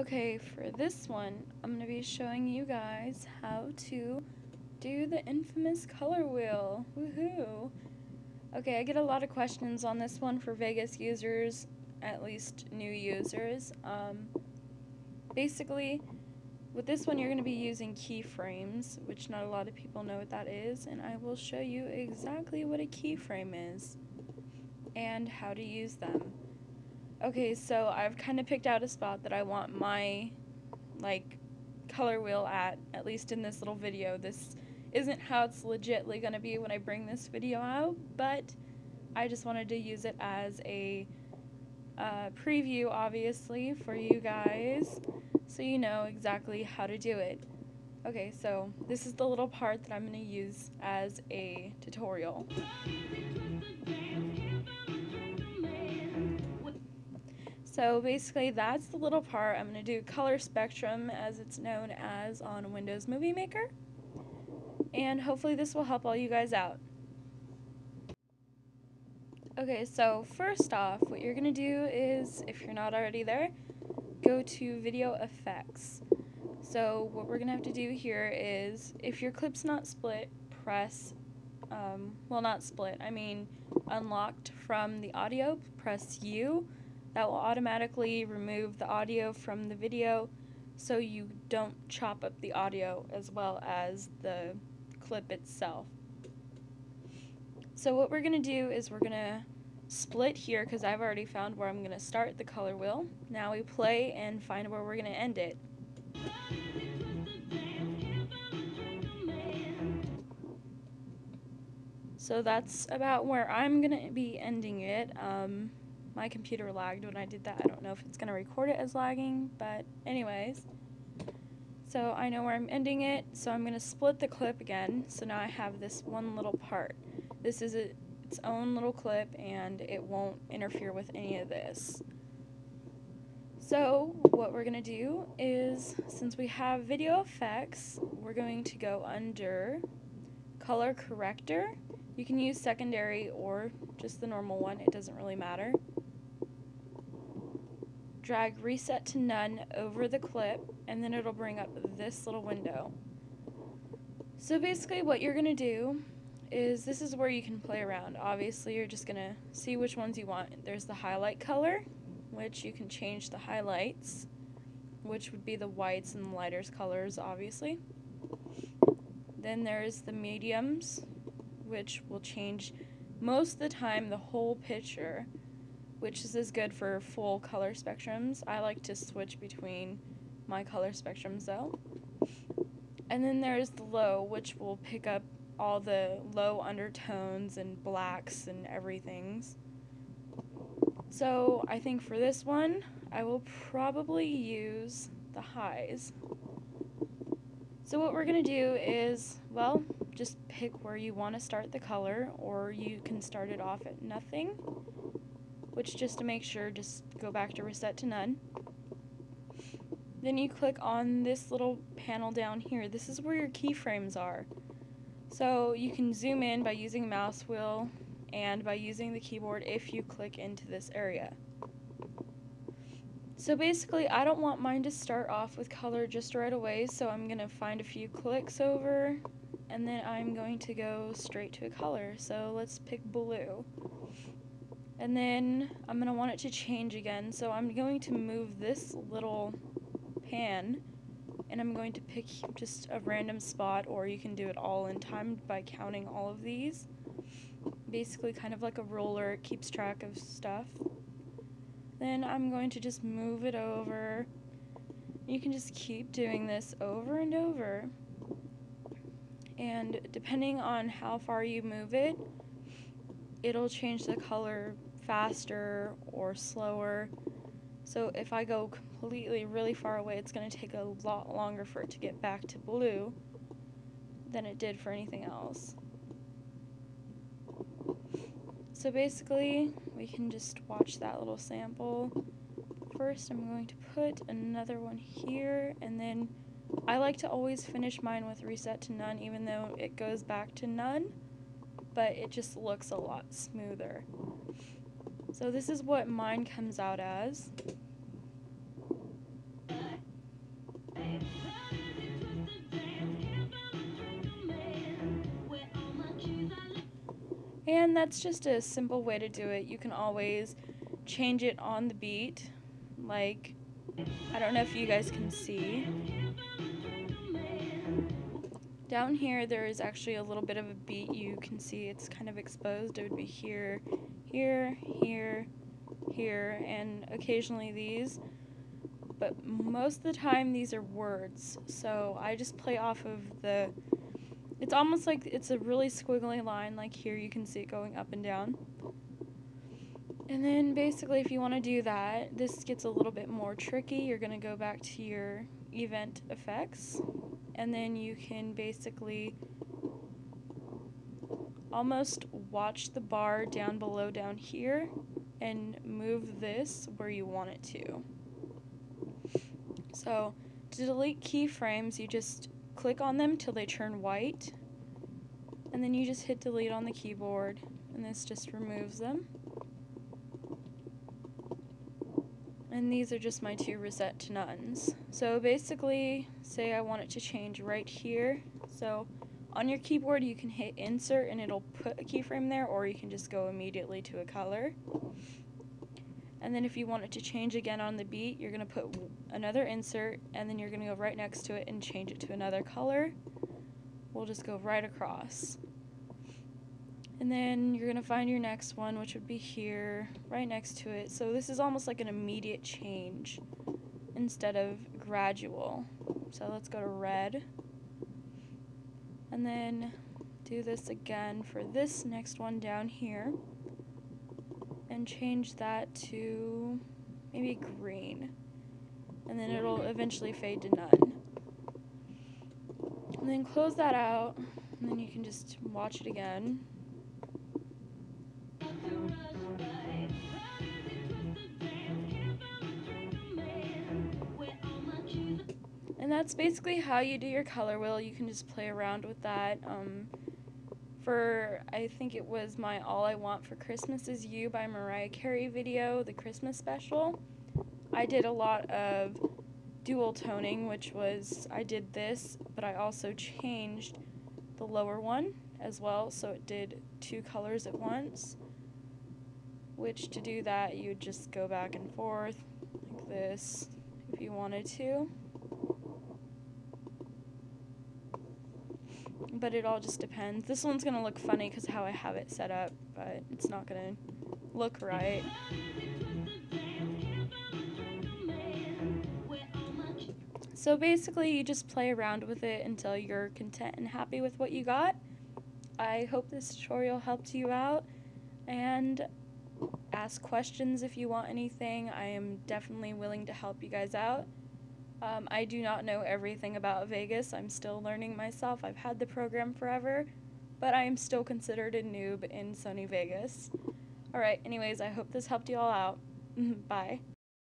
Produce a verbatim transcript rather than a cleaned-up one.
Okay, for this one, I'm going to be showing you guys how to do the infamous color wheel. Woohoo! Okay, I get a lot of questions on this one for Vegas users, at least new users. Um, basically, with this one, you're going to be using keyframes, which not a lot of people know what that is, and I will show you exactly what a keyframe is and how to use them. Okay, so I've kind of picked out a spot that I want my, like, color wheel at, at least in this little video. This isn't how it's legitly going to be when I bring this video out, but I just wanted to use it as a uh, preview, obviously, for you guys, so you know exactly how to do it. Okay, so this is the little part that I'm going to use as a tutorial. So basically that's the little part. I'm going to do color spectrum, as it's known as on Windows Movie Maker, and hopefully this will help all you guys out. Okay, so first off, what you're going to do is, if you're not already there, go to Video Effects. So what we're going to have to do here is, if your clip's not split, press, um, well not split, I mean unlocked from the audio, press U. That will automatically remove the audio from the video so you don't chop up the audio as well as the clip itself. So what we're going to do is we're going to split here because I've already found where I'm going to start the color wheel. Now we play and find where we're going to end it. So that's about where I'm going to be ending it. Um, My computer lagged when I did that. I don't know if it's going to record it as lagging, but anyways. So I know where I'm ending it, so I'm going to split the clip again. So now I have this one little part. This is a, its own little clip, and it won't interfere with any of this. So what we're going to do is, since we have video effects, we're going to go under color corrector. You can use secondary or just the normal one, it doesn't really matter. Drag reset to none over the clip, and then it'll bring up this little window. So basically what you're going to do is, this is where you can play around. Obviously you're just going to see which ones you want. There's the highlight color, which you can change the highlights, which would be the whites and the lighters colors, obviously. Then there's the mediums, which will change most of the time the whole picture, which is as good for full color spectrums. I like to switch between my color spectrums though. And then there is the low, which will pick up all the low undertones and blacks and everything. So I think for this one, I will probably use the highs. So what we're going to do is, well, just pick where you want to start the color, or you can start it off at nothing, which, just to make sure, just go back to reset to none. Then you click on this little panel down here. This is where your keyframes are. So you can zoom in by using mouse wheel and by using the keyboard if you click into this area. So basically, I don't want mine to start off with color just right away, so I'm going to find a few clicks over, and then I'm going to go straight to a color. So let's pick blue. And then I'm going to want it to change again, so I'm going to move this little pan, and I'm going to pick just a random spot, or you can do it all in time by counting all of these. Basically, kind of like a ruler, it keeps track of stuff. Then I'm going to just move it over. You can just keep doing this over and over. And depending on how far you move it, it'll change the color faster or slower. So if I go completely really far away, it's going to take a lot longer for it to get back to blue than it did for anything else. So basically, we can just watch that little sample. First, I'm going to put another one here, and then I like to always finish mine with reset to none, even though it goes back to none, but it just looks a lot smoother. So this is what mine comes out as. And that's just a simple way to do it. You can always change it on the beat. Like, I don't know if you guys can see. Down here there is actually a little bit of a beat. You can see it's kind of exposed. It would be here, here, here, here, and occasionally these. But most of the time these are words. So I just play off of the, it's almost like it's a really squiggly line, like here you can see it going up and down. And then basically if you want to do that, this gets a little bit more tricky. You're going to go back to your event effects. And then you can basically almost watch the bar down below down here and move this where you want it to. So to delete keyframes, you just click on them till they turn white, and then you just hit delete on the keyboard, and this just removes them. And these are just my two reset to nones. So basically, say I want it to change right here. So on your keyboard you can hit insert and it'll put a keyframe there, or you can just go immediately to a color. And then if you want it to change again on the beat, you're going to put another insert, and then you're going to go right next to it and change it to another color. We'll just go right across. And then you're going to find your next one, which would be here, right next to it. So this is almost like an immediate change instead of gradual. So let's go to red. And then do this again for this next one down here. And change that to maybe green. And then it'll eventually fade to none. And then close that out. And then you can just watch it again. And that's basically how you do your color wheel. You can just play around with that. Um, for, I think it was my All I Want for Christmas Is You by Mariah Carey video, the Christmas special, I did a lot of dual toning, which was, I did this, but I also changed the lower one as well, so it did two colors at once. Which to do that, you would just go back and forth like this if you wanted to. But it all just depends. This one's going to look funny because how I have it set up, but it's not going to look right. So basically you just play around with it until you're content and happy with what you got. I hope this tutorial helped you out, and ask questions if you want anything. I am definitely willing to help you guys out. Um, I do not know everything about Vegas. I'm still learning myself. I've had the program forever, but I am still considered a noob in Sony Vegas. Alright, anyways, I hope this helped you all out. Bye.